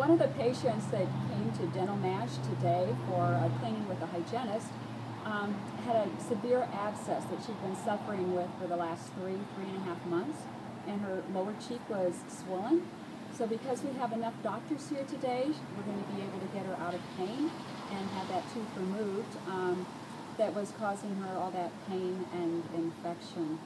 One of the patients that came to Dental MASH today for a cleaning with a hygienist had a severe abscess that she'd been suffering with for the last three and a half months, and her lower cheek was swollen. So because we have enough doctors here today, we're going to be able to get her out of pain and have that tooth removed that was causing her all that pain and infection.